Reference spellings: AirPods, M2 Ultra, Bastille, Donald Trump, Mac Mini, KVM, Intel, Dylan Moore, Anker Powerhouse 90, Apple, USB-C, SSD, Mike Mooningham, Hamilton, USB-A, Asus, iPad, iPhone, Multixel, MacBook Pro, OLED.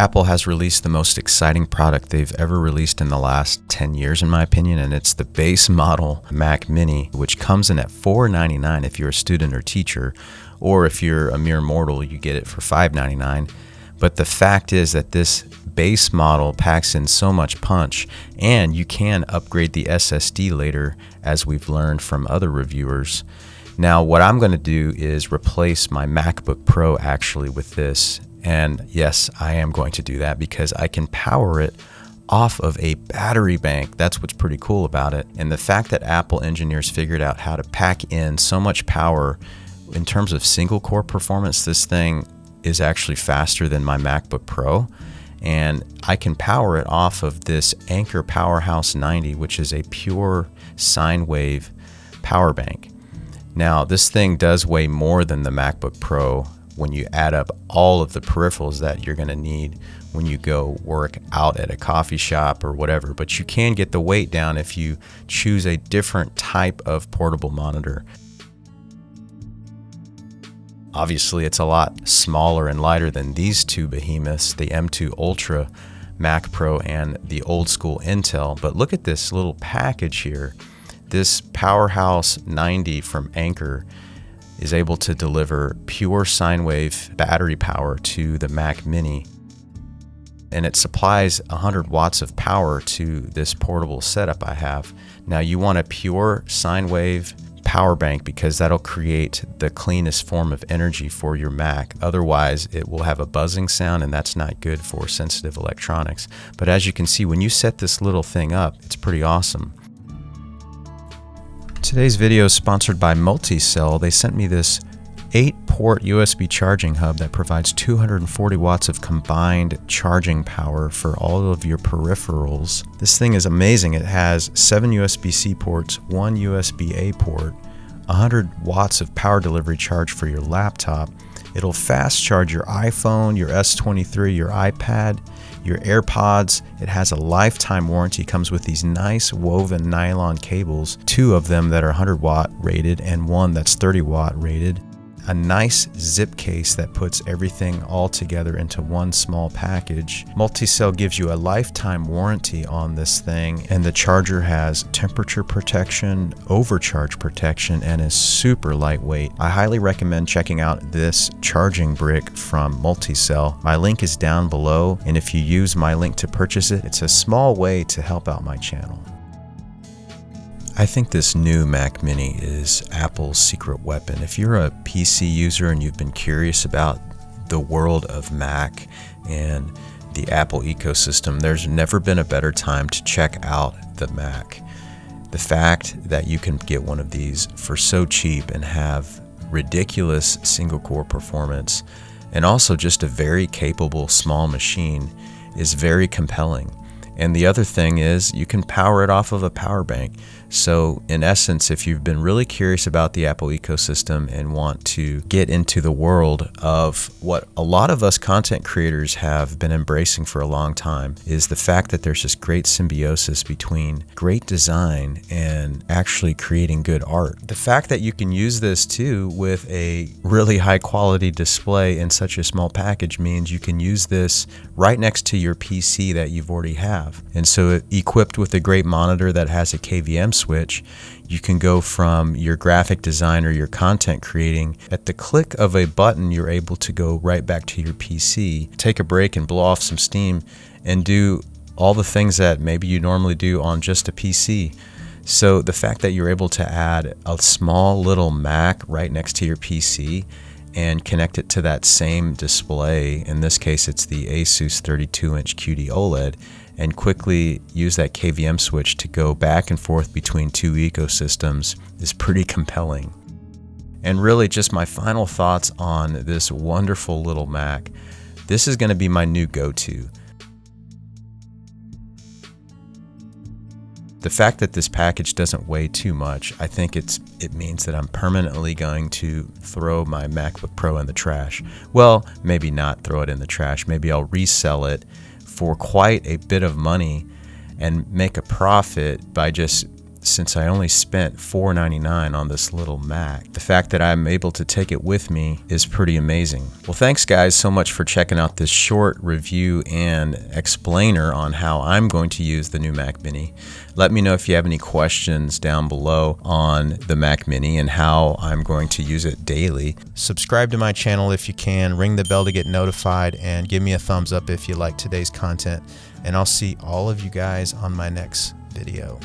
Apple has released the most exciting product they've ever released in the last 10 years, in my opinion, and it's the base model Mac Mini, which comes in at $499 if you're a student or teacher, or if you're a mere mortal, you get it for $599. But the fact is that this base model packs in so much punch, and you can upgrade the SSD later, as we've learned from other reviewers. Now, what I'm going to do is replace my MacBook Pro actually with this. And yes, I am going to do that because I can power it off of a battery bank. That's what's pretty cool about it. And the fact that Apple engineers figured out how to pack in so much power in terms of single core performance, this thing is actually faster than my MacBook Pro. And I can power it off of this Anker Powerhouse 90, which is a pure sine wave power bank. Now, this thing does weigh more than the MacBook Pro when you add up all of the peripherals that you're going to need when you go work out at a coffee shop or whatever, but you can get the weight down if you choose a different type of portable monitor. Obviously, it's a lot smaller and lighter than these two behemoths, the M2 Ultra Mac Pro and the old school Intel, but look at this little package here. This Powerhouse 90 from Anker is able to deliver pure sine wave battery power to the Mac Mini, and it supplies 100 watts of power to this portable setup I have. Now, you want a pure sine wave power bank because that'll create the cleanest form of energy for your Mac. Otherwise, it will have a buzzing sound, and that's not good for sensitive electronics. But as you can see, when you set this little thing up, it's pretty awesome. Today's video is sponsored by Multixel. They sent me this 8-port USB charging hub that provides 240 watts of combined charging power for all of your peripherals. This thing is amazing. It has 7 USB-C ports, 1 USB-A port, 100 watts of power delivery charge for your laptop. It'll fast charge your iPhone, your S23, your iPad, your AirPods. It has a lifetime warranty, comes with these nice woven nylon cables, 2 of them that are 100 watt rated and 1 that's 30 watt rated. A nice zip case that puts everything all together into one small package. Multixel gives you a lifetime warranty on this thing, and the charger has temperature protection, overcharge protection, and is super lightweight. I highly recommend checking out this charging brick from Multixel. My link is down below, and if you use my link to purchase it, it's a small way to help out my channel. I think this new Mac Mini is Apple's secret weapon. If you're a PC user and you've been curious about the world of Mac and the Apple ecosystem, there's never been a better time to check out the Mac. The fact that you can get one of these for so cheap and have ridiculous single-core performance, and also just a very capable small machine, is very compelling. And the other thing is you can power it off of a power bank. So in essence, if you've been really curious about the Apple ecosystem and want to get into the world of what a lot of us content creators have been embracing for a long time, is the fact that there's this great symbiosis between great design and actually creating good art. The fact that you can use this too with a really high quality display in such a small package means you can use this right next to your PC that you've already have. And so, equipped with a great monitor that has a KVM switch, you can go from your graphic design or your content creating. At the click of a button, you're able to go right back to your PC, take a break and blow off some steam, and do all the things that maybe you normally do on just a PC. So the fact that you're able to add a small little Mac right next to your PC and connect it to that same display, in this case it's the Asus 32-inch QD OLED, and quickly use that KVM switch to go back and forth between two ecosystems, is pretty compelling. And really just my final thoughts on this wonderful little Mac. This is going to be my new go-to. The fact that this package doesn't weigh too much, I think it means that I'm permanently going to throw my MacBook Pro in the trash. Well, maybe not throw it in the trash. Maybe I'll resell it for quite a bit of money and make a profit by just since I only spent $4.99 on this little Mac, the fact that I'm able to take it with me is pretty amazing. Well, thanks guys so much for checking out this short review and explainer on how I'm going to use the new Mac Mini. Let me know if you have any questions down below on the Mac Mini and how I'm going to use it daily. Subscribe to my channel if you can, ring the bell to get notified, and give me a thumbs up if you like today's content. And I'll see all of you guys on my next video.